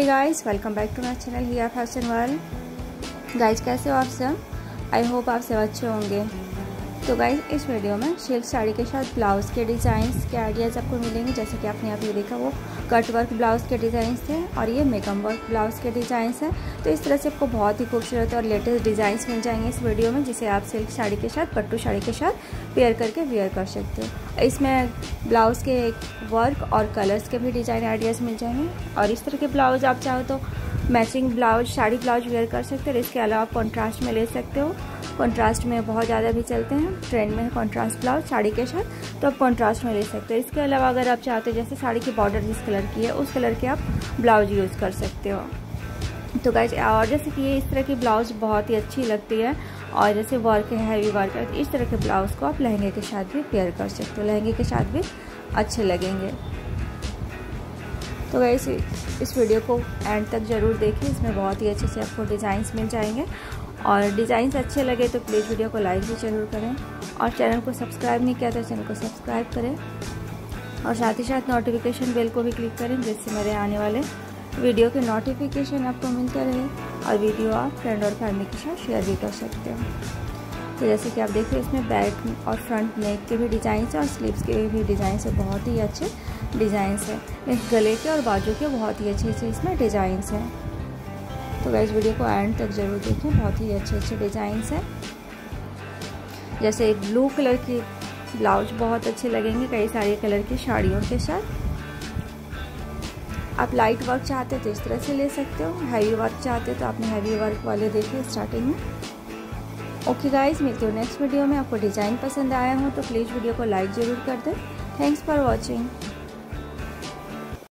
Hey guys, welcome back to my channel Hiya fashion world. Guys कैसे हो आप सब? आई होप आप सब अच्छे होंगे। तो गाइस इस वीडियो में सिल्क साड़ी के साथ ब्लाउज़ के डिज़ाइंस के आइडियाज़ आपको मिलेंगे। जैसे कि आपने अभी देखा वो कट वर्क ब्लाउज़ के डिज़ाइंस थे और ये मैगम वर्क ब्लाउज़ के डिज़ाइंस हैं। तो इस तरह से आपको बहुत ही खूबसूरत और लेटेस्ट डिज़ाइंस मिल जाएंगे इस वीडियो में, जिसे आप सिल्क साड़ी के साथ पट्टू साड़ी के साथ पेयर करके वेयर कर सकते हो। इसमें ब्लाउज़ के वर्क और कलर्स के भी डिज़ाइन आइडियाज़ मिल जाएंगे। और इस तरह के ब्लाउज़ आप चाहो तो matching blouse sari blouse wear कर सकते हो। इसके अलावा कॉन्ट्रास्ट में ले सकते हो, कॉन्ट्रास्ट में बहुत ज़्यादा भी चलते हैं, ट्रेंड में कॉन्ट्रास्ट ब्लाउज साड़ी के साथ, तो आप कॉन्ट्रास्ट में ले सकते हो। इसके अलावा अगर आप चाहते हो जैसे साड़ी की बॉर्डर जिस कलर की है उस कलर के आप ब्लाउज यूज़ कर सकते हो। तो गाइस और जैसे कि ये इस तरह की ब्लाउज बहुत ही अच्छी लगती है और जैसे वर्क है, हैवी वर्क है, तो इस तरह के ब्लाउज को आप लहंगे के साथ भी पेयर कर सकते हो, लहंगे के साथ भी अच्छे लगेंगे। तो गाइस इस वीडियो को एंड तक ज़रूर देखें, इसमें बहुत ही अच्छे से आपको डिज़ाइंस मिल जाएंगे। और डिज़ाइंस अच्छे लगे तो प्लीज़ वीडियो को लाइक भी ज़रूर करें और चैनल को सब्सक्राइब नहीं किया तो चैनल को सब्सक्राइब करें और साथ ही साथ नोटिफिकेशन बेल को भी क्लिक करें, जिससे मेरे आने वाले वीडियो के नोटिफिकेशन आपको मिलता रहे और वीडियो आप फ्रेंड और फैमिली के साथ शेयर भी कर सकते हो। तो जैसे कि आप देख रहे हो इसमें बैक और फ्रंट नेक के भी डिज़ाइंस और स्लीव्स के भी डिज़ाइंस है, बहुत ही अच्छे डिज़ाइंस हैं। इस गले के और बाजू के बहुत ही अच्छे अच्छे इसमें डिज़ाइंस हैं। तो गाइस वीडियो को एंड तक ज़रूर देखें, बहुत ही अच्छे अच्छे डिज़ाइंस हैं। जैसे एक ब्लू कलर की ब्लाउज बहुत अच्छे लगेंगे कई सारे कलर की साड़ियों के साथ। आप लाइट वर्क चाहते हो तो इस तरह से ले सकते हो, हैवी वर्क चाहते हो तो आपने हैवी वर्क वाले देखे स्टार्टिंग में। ओके गाइस मिलते हो नेक्स्ट वीडियो में। आपको डिज़ाइन पसंद आया हो तो प्लीज़ वीडियो को लाइक ज़रूर कर दें। Thanks for watching.